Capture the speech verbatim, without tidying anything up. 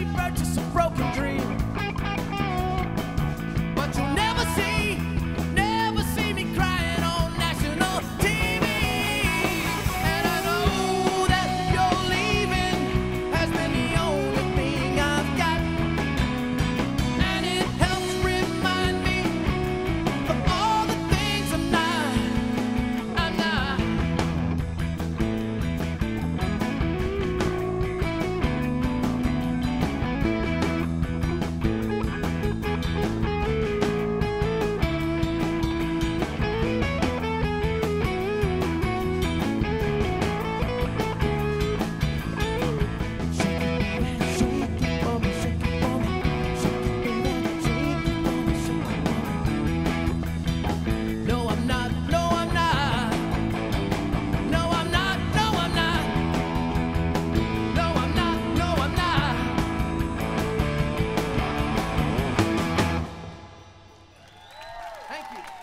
you purchase a broken dream. But you'll never see, never see me crying on national T V. And I know that your leaving has been the only thing I've got, and it helps remind me of all the things I'm not, I'm not. Thank you.